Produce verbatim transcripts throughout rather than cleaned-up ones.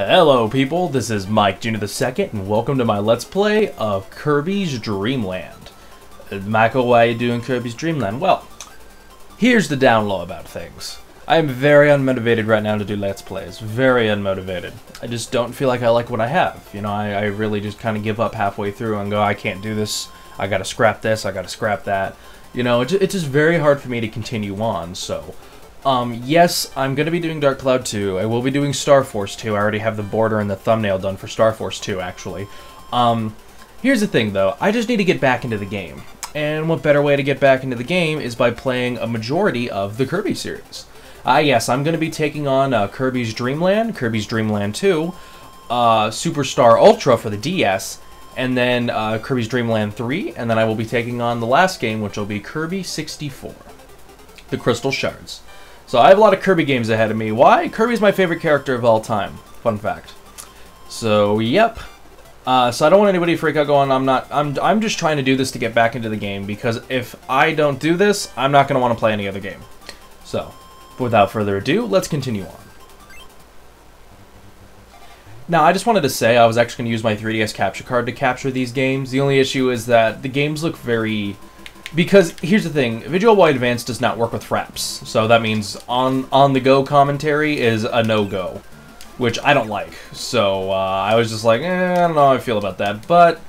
Hello people, this is Mike Junior the second and welcome to my Let's Play of Kirby's Dream Land. Michael, why are you doing Kirby's Dream Land? Well, here's the down low about things. I am very unmotivated right now to do Let's Plays, very unmotivated. I just don't feel like I like what I have. You know, I, I really just kind of give up halfway through and go, I can't do this, I gotta scrap this, I gotta scrap that. You know, it, it's just very hard for me to continue on, so... Um, yes, I'm going to be doing Dark Cloud two. I will be doing Star Force two. I already have the border and the thumbnail done for Star Force two, actually. Um, here's the thing, though. I just need to get back into the game. And what better way to get back into the game is by playing a majority of the Kirby series. Ah, uh, yes, I'm going to be taking on uh, Kirby's Dream Land, Kirby's Dream Land two, uh, Super Star Ultra for the D S, and then uh, Kirby's Dream Land three, and then I will be taking on the last game, which will be Kirby sixty-four, The Crystal Shards. So I have a lot of Kirby games ahead of me. Why? Kirby's my favorite character of all time. Fun fact. So, yep. Uh, so I don't want anybody to freak out going, I'm not, I'm, I'm just trying to do this to get back into the game, because if I don't do this, I'm not going to want to play any other game. So, without further ado, let's continue on. Now, I just wanted to say I was actually going to use my three D S capture card to capture these games. The only issue is that the games look very... Because, here's the thing, Visual Boy Advance does not work with Fraps, so that means on, on the go commentary is a no-go, which I don't like. So, uh, I was just like, eh, I don't know how I feel about that, but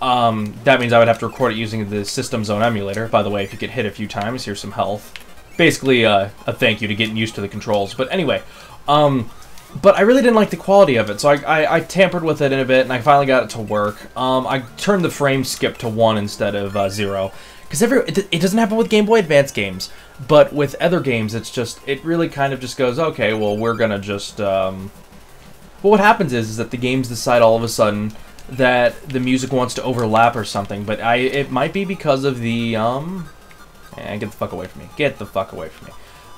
um, that means I would have to record it using the System Zone emulator. By the way, if you get hit a few times, here's some health. Basically, uh, a thank you to getting used to the controls, but anyway, um, but I really didn't like the quality of it, so I, I, I tampered with it in a bit, and I finally got it to work. Um, I turned the frame skip to one instead of uh, zero. Because every it, it doesn't happen with Game Boy Advance games, but with other games, it's just, it really kind of just goes, okay, well, we're going to just, um... But what happens is, is that the games decide all of a sudden that the music wants to overlap or something, but I it might be because of the, um... Eh, get the fuck away from me. Get the fuck away from me.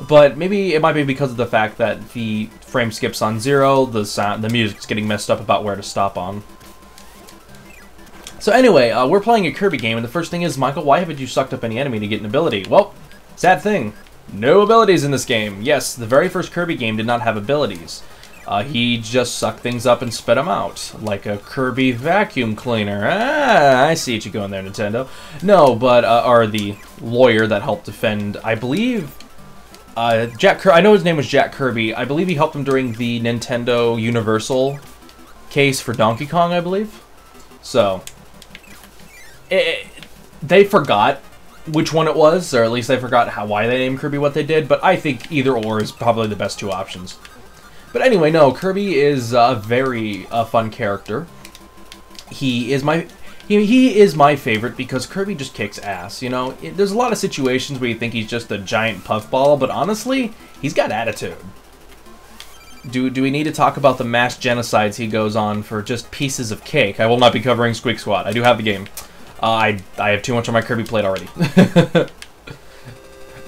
But maybe it might be because of the fact that the frame skips on zero, the sound, the music's getting messed up about where to stop on. So anyway, uh, we're playing a Kirby game, and the first thing is, Michael, why haven't you sucked up any enemy to get an ability? Well, sad thing. No abilities in this game. Yes, the very first Kirby game did not have abilities. Uh, he just sucked things up and spit them out. Like a Kirby vacuum cleaner. Ah, I see what you're going there, Nintendo. No, but, uh, or the lawyer that helped defend, I believe, uh, Jack Kirby. I know his name was Jack Kirby. I believe he helped him during the Nintendo Universal case for Donkey Kong, I believe. So... It, they forgot which one it was, or at least they forgot how, why they named Kirby what they did, but I think either or is probably the best two options. But anyway, no, Kirby is a very uh, fun character. He is my he, he is my favorite because Kirby just kicks ass, you know? It, there's a lot of situations where you think he's just a giant puffball, but honestly, he's got attitude. Do, do we need to talk about the mass genocides he goes on for just pieces of cake? I will not be covering Squeak Squad. I do have the game. Uh, I, I have too much on my Kirby plate already.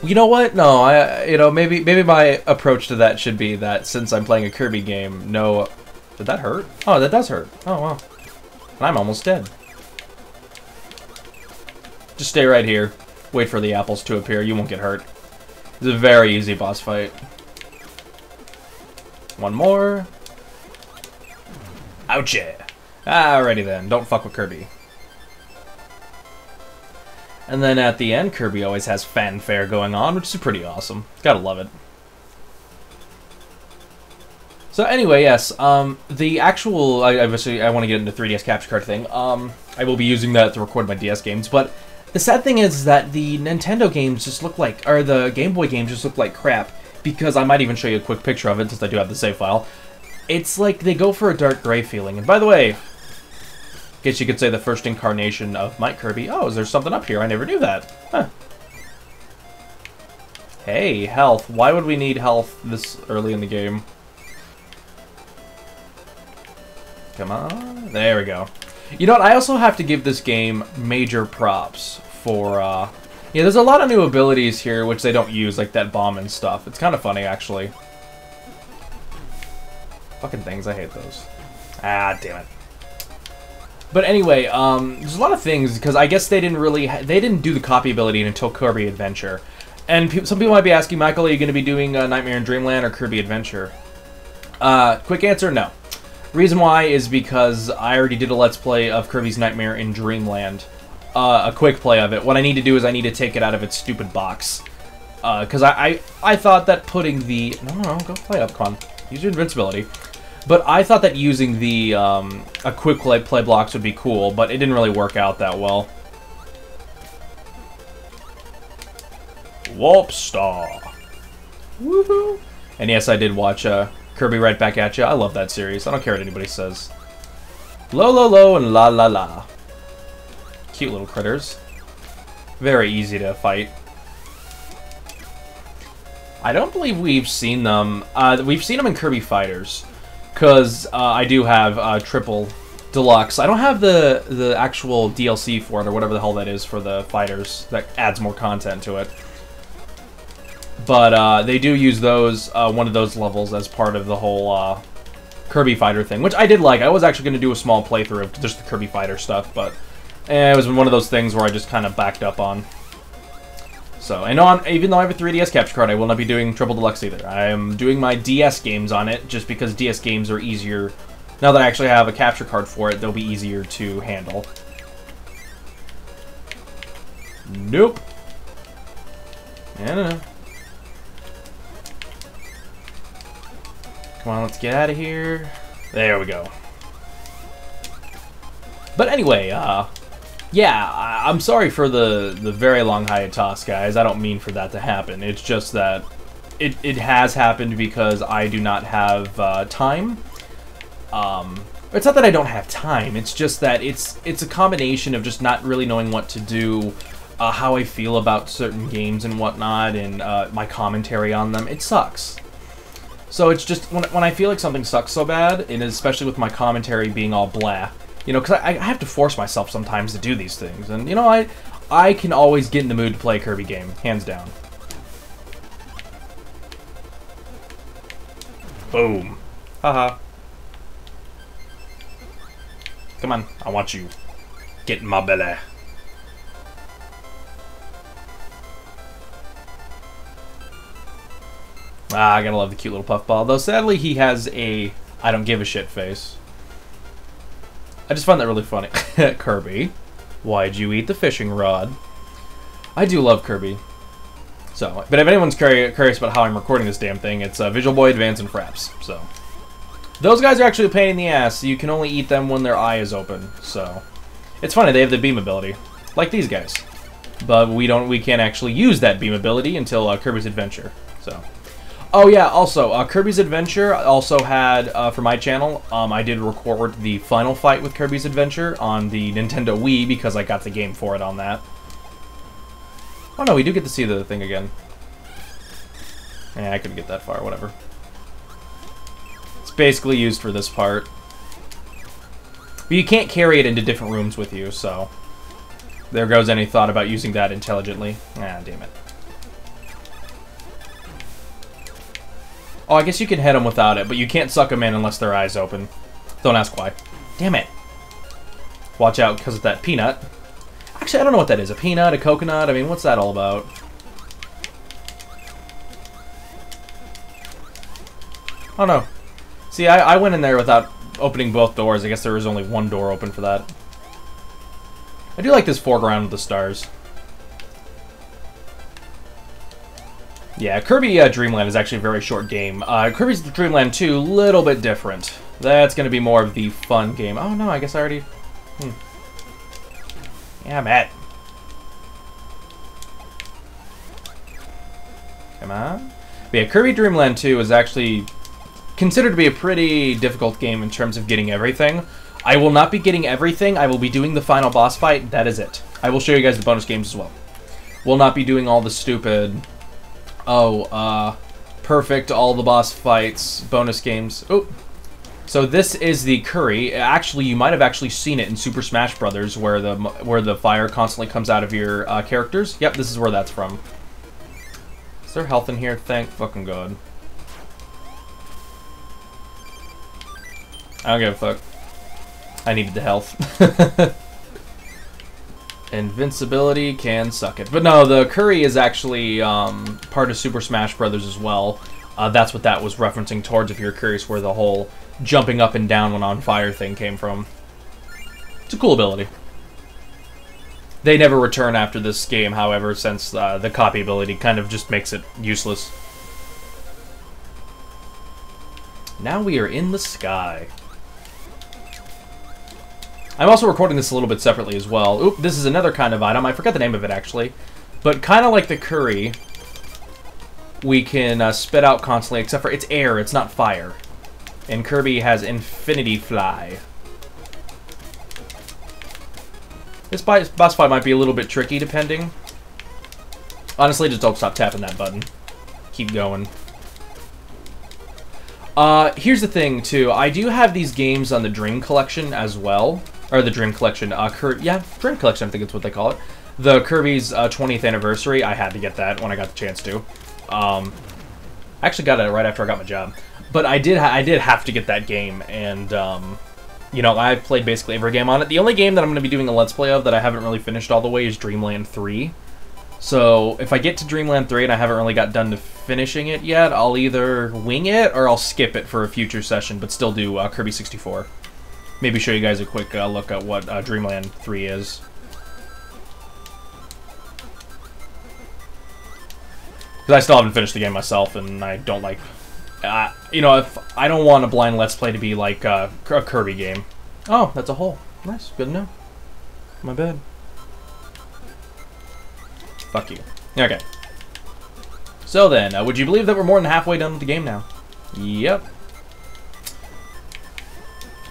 You know what? No, I you know maybe maybe my approach to that should be that since I'm playing a Kirby game, no... Did that hurt? Oh, that does hurt. Oh, wow. And I'm almost dead. Just stay right here. Wait for the apples to appear. You won't get hurt. It's a very easy boss fight. One more. Ouchie. Alrighty then. Don't fuck with Kirby. And then at the end, Kirby always has fanfare going on, which is pretty awesome. Gotta love it. So anyway, yes, um, the actual... I, obviously, I want to get into the three D S capture card thing. Um, I will be using that to record my D S games, but the sad thing is that the Nintendo games just look like... Or the Game Boy games just look like crap, because I might even show you a quick picture of it, since I do have the save file. It's like they go for a dark gray feeling. And by the way... I guess you could say the first incarnation of Mike Kirby. Oh, is there something up here? I never knew that. Huh. Hey, health. Why would we need health this early in the game? Come on. There we go. You know what? I also have to give this game major props for... Uh... Yeah, there's a lot of new abilities here which they don't use, like that bomb and stuff. It's kind of funny, actually. Fucking things. I hate those. Ah, damn it. But anyway, um, there's a lot of things, because I guess they didn't really, ha they didn't do the copy ability until Kirby Adventure. And pe some people might be asking, Michael, are you going to be doing uh, Nightmare in Dream Land or Kirby Adventure? Uh, quick answer, no. Reason why is because I already did a Let's Play of Kirby's Nightmare in Dream Land. Uh, a quick play of it. What I need to do is I need to take it out of its stupid box. Because uh, I, I I thought that putting the... No, no, no, go play up, come on. Use your invincibility. But I thought that using the um, a quick play, play blocks would be cool, but it didn't really work out that well. Warp Star. Woohoo! And yes, I did watch uh, Kirby Right Back At You. I love that series. I don't care what anybody says. Lo lo lo and la la la. Cute little critters. Very easy to fight. I don't believe we've seen them. Uh, we've seen them in Kirby Fighters, because uh, I do have uh, Triple Deluxe. I don't have the the actual D L C for it or whatever the hell that is for the fighters that adds more content to it. But uh, they do use those uh, one of those levels as part of the whole uh, Kirby Fighter thing, which I did like. I was actually going to do a small playthrough of just the Kirby Fighter stuff, but eh, it was one of those things where I just kind of backed up on. So, and on, even though I have a three D S capture card, I will not be doing Triple Deluxe either. I am doing my D S games on it, just because D S games are easier. Now that I actually have a capture card for it, they'll be easier to handle. Nope. I don't know. Come on, let's get out of here. There we go. But anyway, uh... yeah, I'm sorry for the, the very long hiatus, guys. I don't mean for that to happen. It's just that it, it has happened because I do not have uh, time. Um, it's not that I don't have time. It's just that it's it's a combination of just not really knowing what to do, uh, how I feel about certain games and whatnot, and uh, my commentary on them. It sucks. So it's just when, when I feel like something sucks so bad, and especially with my commentary being all blah, you know, because I, I have to force myself sometimes to do these things. And, you know, I I can always get in the mood to play a Kirby game, hands down. Boom. Haha. Come on, I want you. Get in my belly. Ah, I gotta love the cute little puffball. Though, sadly, he has a I don't give a shit face. I just find that really funny. Kirby, why'd you eat the fishing rod? I do love Kirby. So, but if anyone's curious about how I'm recording this damn thing, it's uh, Visual Boy Advance and Fraps. So, those guys are actually a pain in the ass. You can only eat them when their eye is open. So, it's funny they have the beam ability, like these guys, but we don't. We can't actually use that beam ability until uh, Kirby's Adventure. So. Oh yeah, also, uh, Kirby's Adventure also had, uh, for my channel, um, I did record the final fight with Kirby's Adventure on the Nintendo Wii because I got the game for it on that. Oh no, we do get to see the thing again. Yeah, I couldn't get that far, whatever. It's basically used for this part. But you can't carry it into different rooms with you, so... there goes any thought about using that intelligently. Ah, damn it. Oh, I guess you can hit them without it, but you can't suck them in unless their eyes open. Don't ask why. Damn it. Watch out because of that peanut. Actually, I don't know what that is. A peanut, a coconut? I mean, what's that all about? Oh, no. See, I, I went in there without opening both doors. I guess there was only one door open for that. I do like this foreground with the stars. Yeah, Kirby uh, Dream Land is actually a very short game. Uh, Kirby's Dream Land two, a little bit different. That's going to be more of the fun game. Oh, no, I guess I already... Hmm. Yeah, Matt. Come on. But yeah, Kirby Dream Land two is actually considered to be a pretty difficult game in terms of getting everything. I will not be getting everything. I will be doing the final boss fight. That is it. I will show you guys the bonus games as well. We'll not be doing all the stupid... Oh, uh, perfect, all the boss fights, bonus games. Oh, so this is the Kirby. Actually, you might have actually seen it in Super Smash Bros., where the where the fire constantly comes out of your uh, characters. Yep, this is where that's from. Is there health in here? Thank fucking God. I don't give a fuck. I needed the health. Invincibility can suck it. But no, the Kirby is actually um, part of Super Smash Bros. As well. Uh, that's what that was referencing towards, if you're curious where the whole jumping up and down when on fire thing came from. It's a cool ability. They never return after this game, however, since uh, the copy ability kind of just makes it useless. Now we are in the sky. I'm also recording this a little bit separately as well. Oop, this is another kind of item. I forgot the name of it, actually. But kind of like the curry, we can uh, spit out constantly, except for it's air, it's not fire. And Kirby has Infinity Fly. This boss fight might be a little bit tricky, depending. Honestly, just don't stop tapping that button. Keep going. Uh, here's the thing, too. I do have these games on the Dream Collection as well. Or the Dream Collection. Uh, Cur yeah, Dream Collection, I think it's what they call it. The Kirby's uh, twentieth anniversary. I had to get that when I got the chance to. Um, I actually got it right after I got my job. But I did, ha I did have to get that game, and... Um, You know, I've played basically every game on it. The only game that I'm going to be doing a Let's Play of that I haven't really finished all the way is Dream Land three. So, if I get to Dream Land three and I haven't really got done to finishing it yet, I'll either wing it or I'll skip it for a future session, but still do uh, Kirby sixty-four. Maybe show you guys a quick uh, look at what uh, Dream Land three is. Because I still haven't finished the game myself, and I don't like... Uh, you know, if I don't want a blind Let's Play to be like uh, a Kirby game. Oh, that's a hole. Nice, good to know. My bad. Fuck you. Okay. So then, uh, would you believe that we're more than halfway done with the game now? Yep.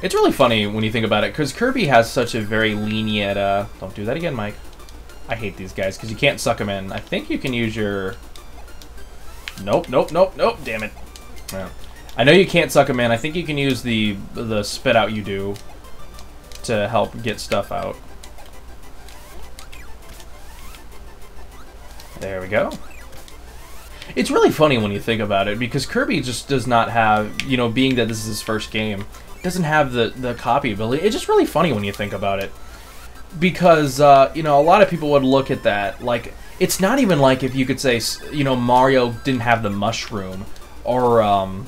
It's really funny when you think about it, because Kirby has such a very lenient... Uh, don't do that again, Mike. I hate these guys, because you can't suck them in. I think you can use your... Nope, nope, nope, nope, damn it. Yeah. I know you can't suck them in. I think you can use the the spit out you do to help get stuff out. There we go. It's really funny when you think about it, because Kirby just does not have, you know, being that this is his first game, doesn't have the, the copy ability. It's just really funny when you think about it. Because, uh, you know, a lot of people would look at that like, it's not even like if you could say, you know, Mario didn't have the mushroom. Or, um,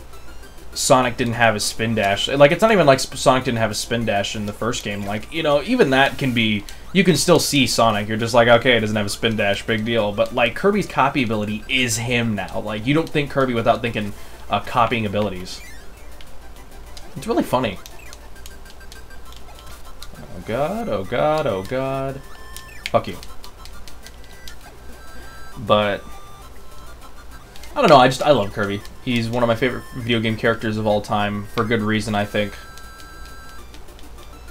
Sonic didn't have a spin dash. Like, it's not even like Sonic didn't have a spin dash in the first game. Like, you know, even that can be... You can still see Sonic. You're just like, okay, it doesn't have a spin dash, big deal. But, like, Kirby's copy ability is him now. Like, you don't think Kirby without thinking uh, copying abilities. It's really funny. Oh, God, oh, God, oh, God. Fuck you. But... I don't know, I just, I love Kirby. He's one of my favorite video game characters of all time, for good reason, I think.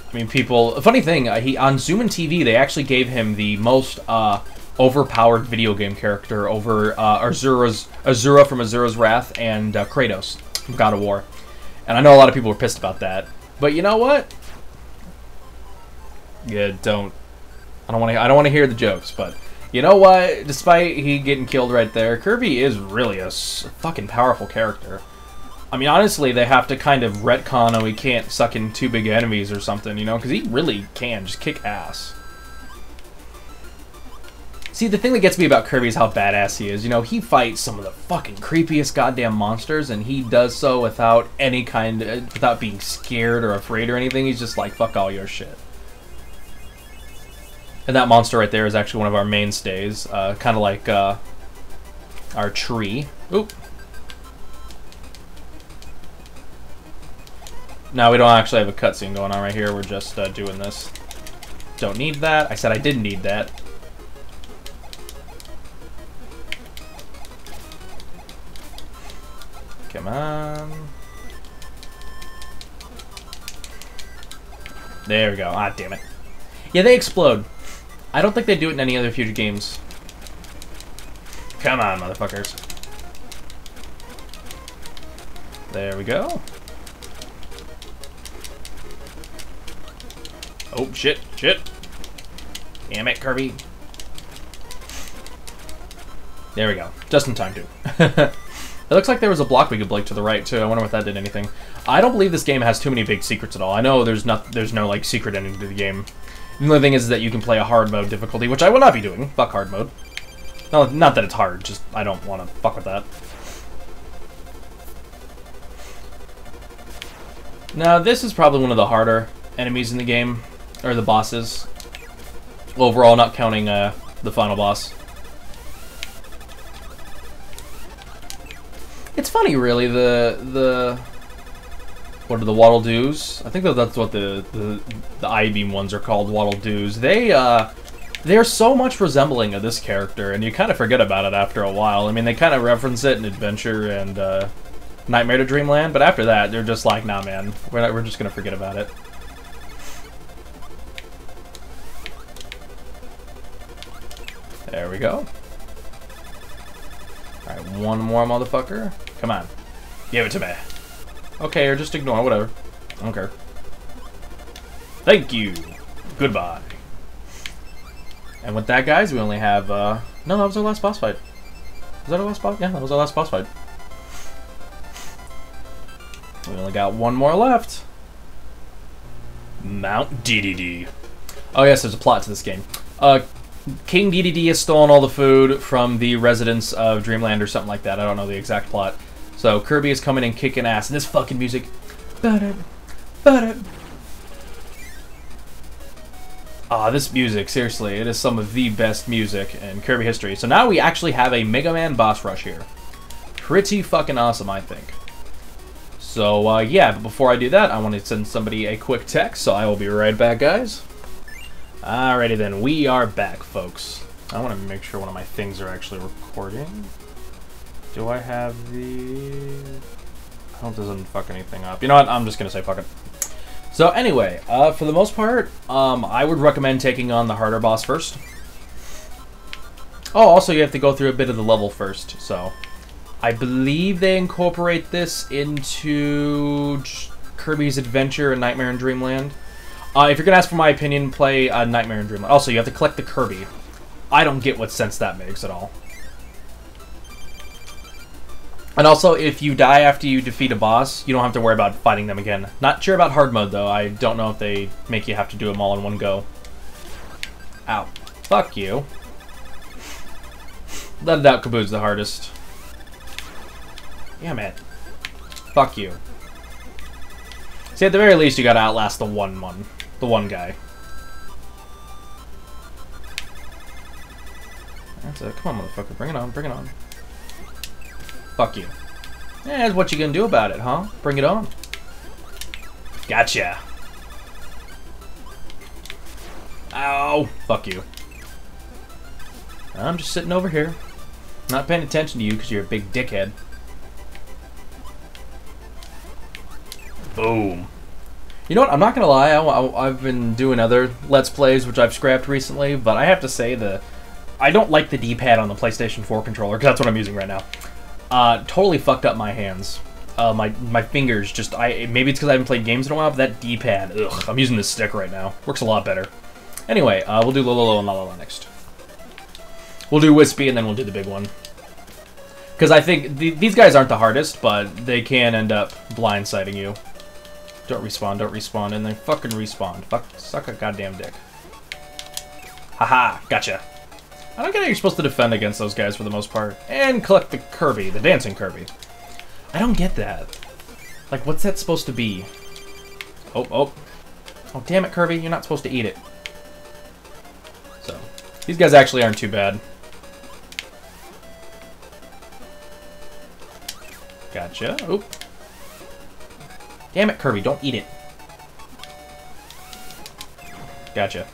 I mean, people... A funny thing, uh, he on Zoomin' T V, they actually gave him the most uh, overpowered video game character over uh, Azura's, Azura from Azura's Wrath and uh, Kratos from God of War. And I know a lot of people were pissed about that. But you know what? Yeah, don't... I don't want to I don't want to hear the jokes, but... You know what? Despite he getting killed right there, Kirby is really a fucking powerful character. I mean, honestly, they have to kind of retcon and we can't suck in two big enemies or something, you know? Because he really can just kick ass. See, the thing that gets me about Kirby is how badass he is. You know, he fights some of the fucking creepiest goddamn monsters, and he does so without any kind of... without being scared or afraid or anything. He's just like, fuck all your shit. And that monster right there is actually one of our mainstays, uh, kind of like uh, our tree. Oop. Now we don't actually have a cutscene going on right here. We're just uh, doing this. Don't need that. I said I didn't need that. Come on. There we go. Ah, damn it. Yeah, they explode. I don't think they do it in any other future games. Come on, motherfuckers. There we go. Oh, shit, shit. Damn it, Kirby. There we go. Just in time, too. It looks like there was a block we could blink to the right, too. I wonder if that did anything. I don't believe this game has too many big secrets at all. I know there's not, there's no, like, secret ending to the game. The only thing is that you can play a hard mode difficulty, which I will not be doing. Fuck hard mode. No, not that it's hard, just I don't want to fuck with that. Now, this is probably one of the harder enemies in the game, or the bosses. Overall, not counting uh, the final boss. It's funny, really, the... the what are the Waddle-Doos? I think that that's what the, the, the I-Beam ones are called, Waddle-Doos. They, uh... they're so much resembling of this character, and you kind of forget about it after a while. I mean, they kind of reference it in Adventure and uh, Nightmare to Dreamland, but after that, they're just like, nah, man, we're, not, we're just going to forget about it. There we go. Alright, one more motherfucker. Come on. Give it to me. Okay, or just ignore, whatever. I don't care. Thank you. Goodbye. And with that, guys, we only have, uh... no, that was our last boss fight. Was that our last boss? Yeah, that was our last boss fight. We only got one more left. Mount DeDeDe. Oh, yes, there's a plot to this game. Uh, King DeDeDe has stolen all the food from the residents of Dreamland or something like that. I don't know the exact plot. So Kirby is coming and kicking ass. And this fucking music. Ba-da, ba-da. Ah, this music, seriously, it is some of the best music in Kirby history. So now we actually have a Mega Man boss rush here. Pretty fucking awesome, I think. So, uh, yeah, but before I do that, I want to send somebody a quick text, so I will be right back, guys. Alrighty then, we are back, folks. I want to make sure one of my things are actually recording. Do I have the... I hope this doesn't fuck anything up. You know what, I'm just going to say fuck it. So anyway, uh, for the most part, um, I would recommend taking on the harder boss first. Oh, also you have to go through a bit of the level first, so... I believe they incorporate this into Kirby's Adventure and Nightmare in Dream Land. Uh, if you're going to ask for my opinion, play uh, Nightmare in Dream Land. Also, you have to collect the Kirby. I don't get what sense that makes at all. And also, if you die after you defeat a boss, you don't have to worry about fighting them again. Not sure about hard mode, though. I don't know if they make you have to do them all in one go. Ow. Fuck you. Without a doubt, Kaboo's the hardest. Damn it. Fuck you. See, at the very least, you gotta outlast the one one. The one guy. That's it. Come on, motherfucker. Bring it on. Bring it on. Fuck you. And what you gonna do about it, huh? Bring it on. Gotcha. Ow. Fuck you. I'm just sitting over here. Not paying attention to you because you're a big dickhead. Boom. You know what? I'm not gonna lie. I, I, I've been doing other Let's Plays, which I've scrapped recently, but I have to say the I don't like the D-pad on the PlayStation four controller because that's what I'm using right now. Uh, totally fucked up my hands. Uh, my my fingers just... I Maybe it's because I haven't played games in a while, but that D-pad... Ugh, I'm using this stick right now. Works a lot better. Anyway, uh, we'll do Lololo and Lalala next. We'll do Wispy, and then we'll do the big one. Because I think the, these guys aren't the hardest, but they can end up blindsiding you. Don't respawn, don't respawn, and then fucking respawn. Fuck, suck a goddamn dick. Haha, gotcha. I don't get how you're supposed to defend against those guys for the most part. And collect the Kirby, the dancing Kirby. I don't get that. Like, what's that supposed to be? Oh, oh. Oh, damn it, Kirby. You're not supposed to eat it. So, these guys actually aren't too bad. Gotcha. Oop. Damn it, Kirby. Don't eat it. Gotcha.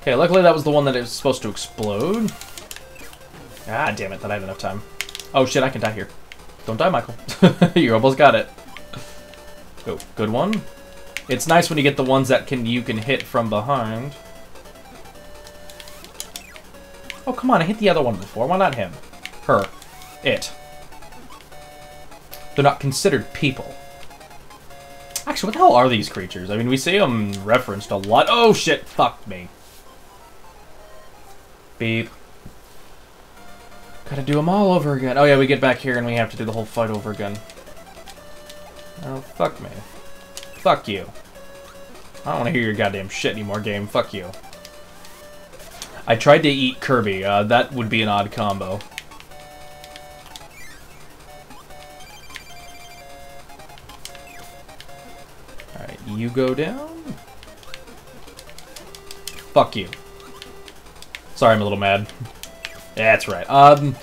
Okay, luckily that was the one that it was supposed to explode. Ah, damn it, that I had enough time. Oh shit, I can die here. Don't die, Michael. You almost got it. Oh, good one. It's nice when you get the ones that can you can hit from behind. Oh, come on, I hit the other one before. Why not him? Her. It. They're not considered people. Actually, what the hell are these creatures? I mean, we see them referenced a lot. Oh shit, fuck me. Beep. Gotta do them all over again. Oh yeah, we get back here and we have to do the whole fight over again. Oh, fuck me. Fuck you. I don't want to hear your goddamn shit anymore, game. Fuck you. I tried to eat Kirby. Uh, that would be an odd combo. You go down? Fuck you. Sorry, I'm a little mad. That's right. Um,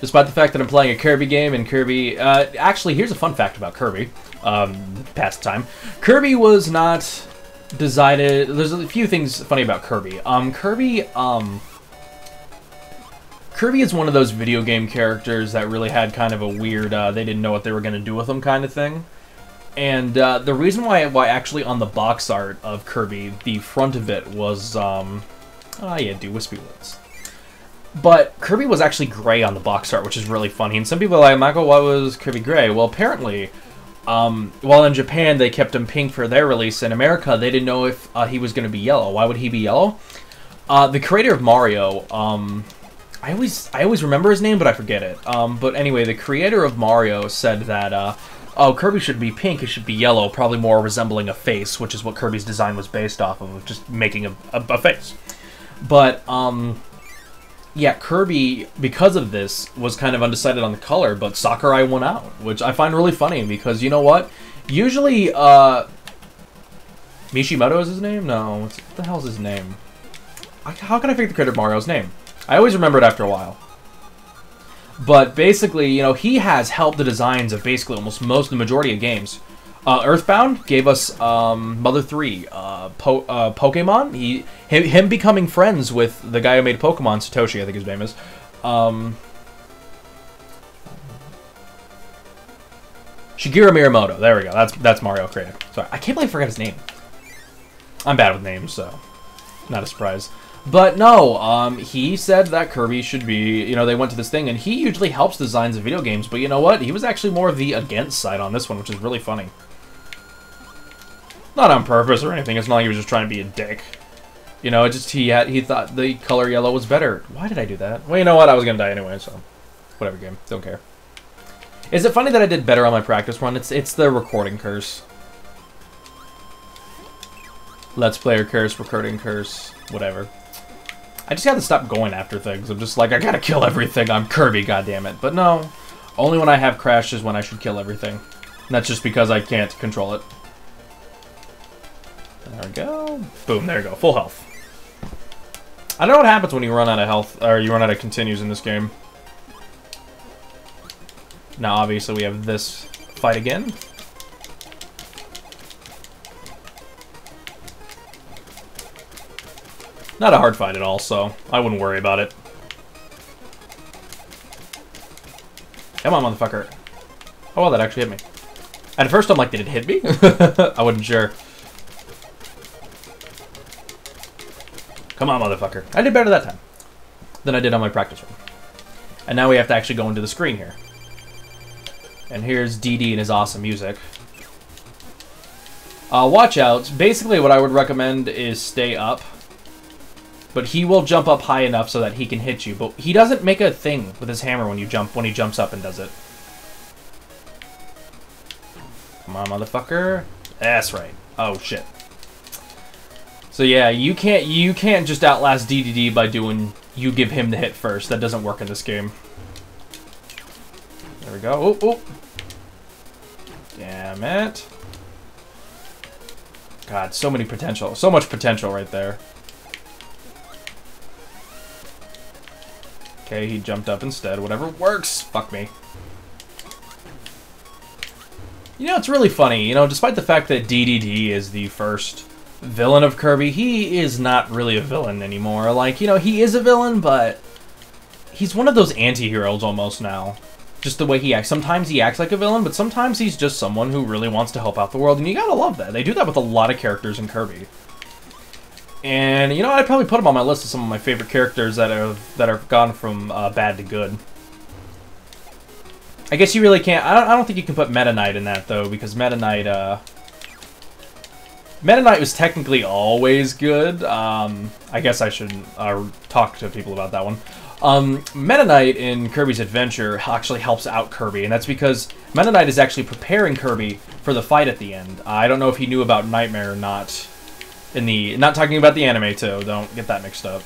despite the fact that I'm playing a Kirby game and Kirby... Uh, actually, here's a fun fact about Kirby. Um, past time. Kirby was not decided... There's a few things funny about Kirby. Um, Kirby, um... Kirby is one of those video game characters that really had kind of a weird... Uh, they didn't know what they were going to do with them kind of thing. And uh, the reason why, why actually on the box art of Kirby, the front of it was... Um, oh, yeah, do wispy lips. But Kirby was actually gray on the box art, which is really funny. And some people are like, Michael, why was Kirby gray? Well, apparently... Um, while in Japan, they kept him pink for their release. In America, they didn't know if uh, he was going to be yellow. Why would he be yellow? Uh, the creator of Mario, um, I always I always remember his name, but I forget it. Um, but anyway, the creator of Mario said that, uh, oh, Kirby should be pink, it should be yellow, probably more resembling a face, which is what Kirby's design was based off of, just making a, a, a face. But, um... yeah, Kirby, because of this, was kind of undecided on the color, but Sakurai won out, which I find really funny because, you know what? Usually, uh... Mishimoto is his name? No, what the hell's his name? I, how can I figure the creator of Mario's name? I always remember it after a while. But basically, you know, he has helped the designs of basically almost most, the majority of games. Uh, EarthBound gave us um, Mother three, uh, po uh, Pokemon, he, him, him becoming friends with the guy who made Pokemon, Satoshi, I think his name is. Um, Shigeru Miyamoto, there we go, that's that's Mario creator. Sorry, I can't believe I forgot his name. I'm bad with names, so not a surprise. But no, um, he said that Kirby should be, you know, they went to this thing, and he usually helps designs of video games, but you know what? He was actually more of the against side on this one, which is really funny. Not on purpose or anything. It's not like he was just trying to be a dick. You know, it just he had he thought the color yellow was better. Why did I do that? Well, you know what? I was gonna die anyway, so whatever, game. Don't care. Is it funny that I did better on my practice run? It's it's the recording curse. Let's player curse, recording curse, whatever. I just have to stop going after things. I'm just like, I gotta kill everything. I'm Kirby, goddammit. But no, only when I have crashes when I should kill everything. And that's just because I can't control it. There we go. Boom, there we go. Full health. I don't know what happens when you run out of health, or you run out of continues in this game. Now, obviously, we have this fight again. Not a hard fight at all, so I wouldn't worry about it. Come on, motherfucker. Oh, well, that actually hit me. At first, I'm like, did it hit me? I wasn't sure. Come on, motherfucker. I did better that time than I did on my practice run. And now we have to actually go into the screen here. And here's DeDe and his awesome music. Uh, watch out. Basically, what I would recommend is stay up. But he will jump up high enough so that he can hit you. But he doesn't make a thing with his hammer when you jump, when he jumps up and does it. Come on, motherfucker. That's right. Oh, shit. So yeah, you can't you can't just outlast DeDe by doing you give him the hit first. That doesn't work in this game. There we go. Oh, oh. Damn it. God, so many potential. So much potential right there. Okay, he jumped up instead. Whatever works. Fuck me. You know, it's really funny. You know, despite the fact that DeDe is the first villain of Kirby, he is not really a villain anymore. Like, you know, he is a villain, but he's one of those anti-heroes almost now. Just the way he acts. Sometimes he acts like a villain, but sometimes he's just someone who really wants to help out the world, and you gotta love that. They do that with a lot of characters in Kirby. And, you know, I'd probably put him on my list of some of my favorite characters that have that are gone from uh, bad to good. I guess you really can't... I don't, I don't think you can put Meta Knight in that, though, because Meta Knight, uh... Meta Knight was technically always good. Um, I guess I should uh, talk to people about that one. Um, Meta Knight in Kirby's Adventure actually helps out Kirby, and that's because Meta Knight is actually preparing Kirby for the fight at the end. Uh, I don't know if he knew about Nightmare or not. In the... Not talking about the anime, too. Don't get that mixed up.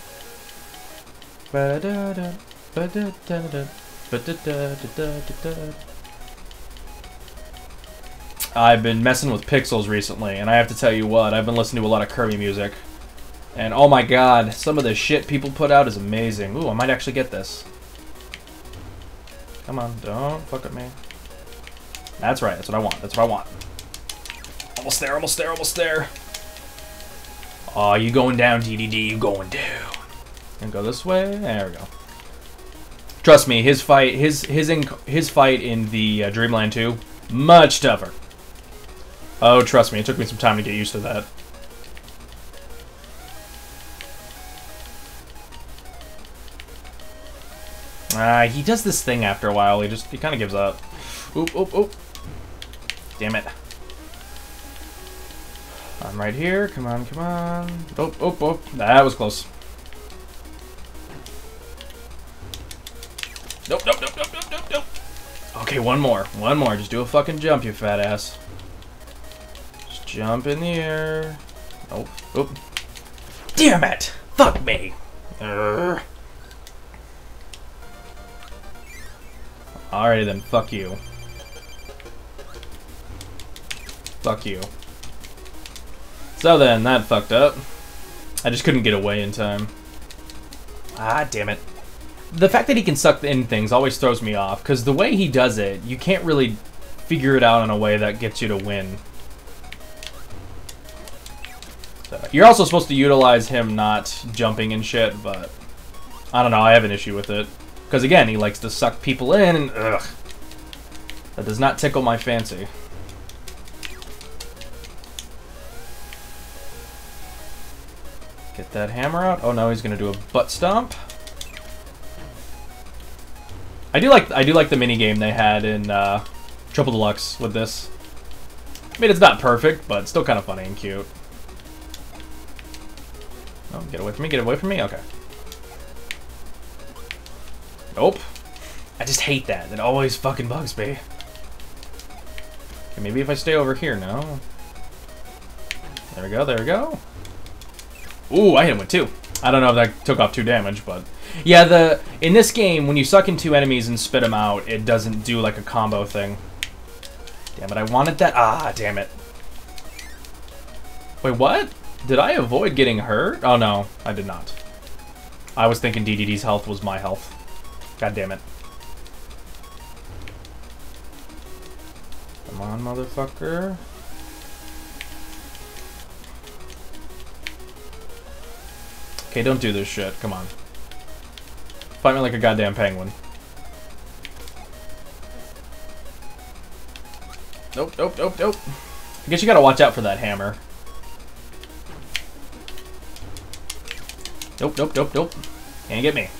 I've been messing with pixels recently, and I have to tell you what, I've been listening to a lot of Kirby music. And oh my god, some of the shit people put out is amazing. Ooh, I might actually get this. Come on, don't fuck at me. That's right, that's what I want, that's what I want. Almost there, almost there, almost there. Aw, oh, you going down, DeDeDe, you going down. And go this way, there we go. Trust me, his fight, his his in, his fight in the uh, Dreamland two, much tougher. Oh, trust me, it took me some time to get used to that. Ah, uh, he does this thing after a while. He just he kind of gives up. Oop, oop, oop. Damn it. I'm right here. Come on, come on. Oop, oop, oop. That was close. Nope, nope, nope, nope, nope, nope, nope. Okay, one more. One more. Just do a fucking jump, you fat ass. Just jump in the air. Nope. Oop. Damn it! Fuck me! Urgh. Alrighty then, fuck you. Fuck you. So then, that fucked up. I just couldn't get away in time. Ah, damn it. The fact that he can suck in things always throws me off, because the way he does it, you can't really figure it out in a way that gets you to win. So, you're also supposed to utilize him not jumping and shit, but I don't know, I have an issue with it. Because again, he likes to suck people in, and ugh. That does not tickle my fancy. Get that hammer out. Oh no, he's gonna do a butt stomp. I do like I do like the mini game they had in uh, Triple Deluxe with this. I mean, it's not perfect, but it's still kind of funny and cute. Oh, get away from me! Get away from me! Okay. Nope. I just hate that. It always fucking bugs me. Okay, maybe if I stay over here now. There we go, there we go. Ooh, I hit him with two. I don't know if that took off two damage, but... Yeah, the in this game, when you suck in two enemies and spit them out, it doesn't do like a combo thing. Damn it, I wanted that. Ah, damn it. Wait, what? Did I avoid getting hurt? Oh, no, I did not. I was thinking DeDeDe's health was my health. God damn it. Come on, motherfucker. Okay, don't do this shit. Come on. Fight me like a goddamn penguin. Nope, nope, nope, nope. I guess you gotta watch out for that hammer. Nope, nope, nope, nope. Can't get me.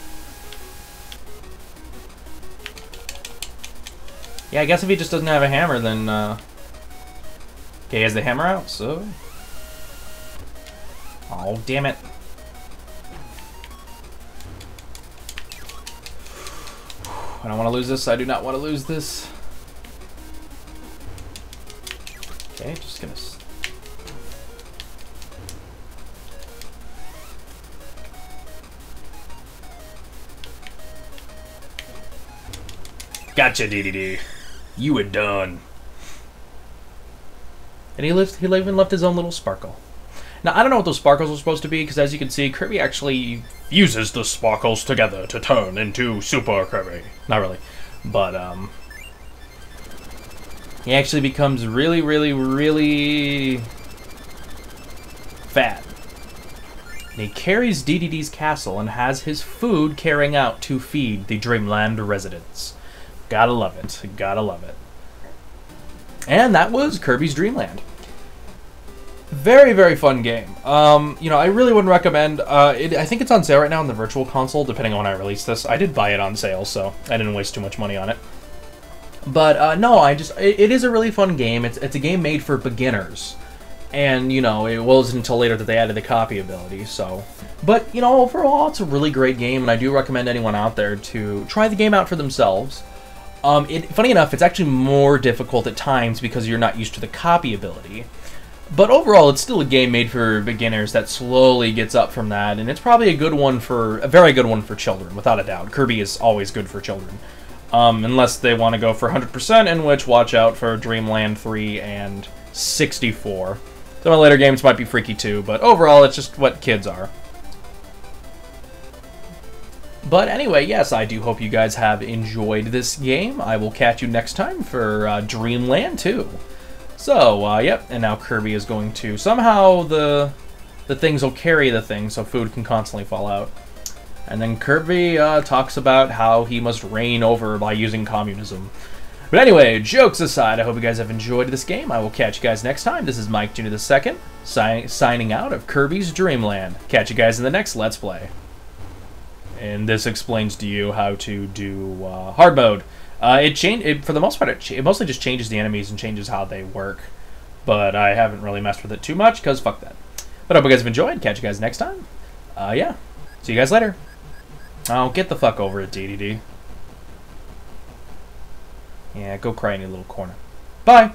Yeah, I guess if he just doesn't have a hammer, then, uh... okay, he has the hammer out, so... Oh, damn it. I don't want to lose this. I do not want to lose this. Okay, just gonna... Gotcha, DeDeDe. You were done. And he left, he even left his own little sparkle. Now, I don't know what those sparkles are supposed to be, because as you can see, Kirby actually uses the sparkles together to turn into Super Kirby. Not really. But, um... he actually becomes really, really, really... fat. And he carries DeDeDe's castle and has his food carrying out to feed the Dreamland residents. Gotta love it. Gotta love it. And that was Kirby's Dream Land. Very, very fun game. Um, you know, I really wouldn't recommend... Uh, it, I think it's on sale right now on the Virtual Console, depending on when I release this. I did buy it on sale, so I didn't waste too much money on it. But, uh, no, I just... It, it is a really fun game. It's, it's a game made for beginners. And, you know, it wasn't until later that they added the copy ability, so... But, you know, overall, it's a really great game, and I do recommend anyone out there to try the game out for themselves. Um, it, funny enough, it's actually more difficult at times because you're not used to the copy ability. But overall, it's still a game made for beginners that slowly gets up from that, and it's probably a good one for, a very good one for children, without a doubt. Kirby is always good for children. Um, unless they want to go for one hundred percent, in which watch out for Dream Land three and sixty-four. Some of the later games might be freaky too, but overall it's just what kids are. But anyway, yes, I do hope you guys have enjoyed this game. I will catch you next time for uh, Dream Land two. So, uh, yep, and now Kirby is going to... Somehow the the things will carry the thing, so food can constantly fall out. And then Kirby uh, talks about how he must reign over by using communism. But anyway, jokes aside, I hope you guys have enjoyed this game. I will catch you guys next time. This is Mike Junior the second, si signing out of Kirby's Dream Land. Catch you guys in the next Let's Play. And this explains to you how to do uh, hard mode. Uh, it change for the most part. It, ch it mostly just changes the enemies and changes how they work. But I haven't really messed with it too much because fuck that. But I hope you guys have enjoyed. Catch you guys next time. Uh, yeah, see you guys later. Oh, get the fuck over it, DeDeDe. Yeah, go cry in your little corner. Bye.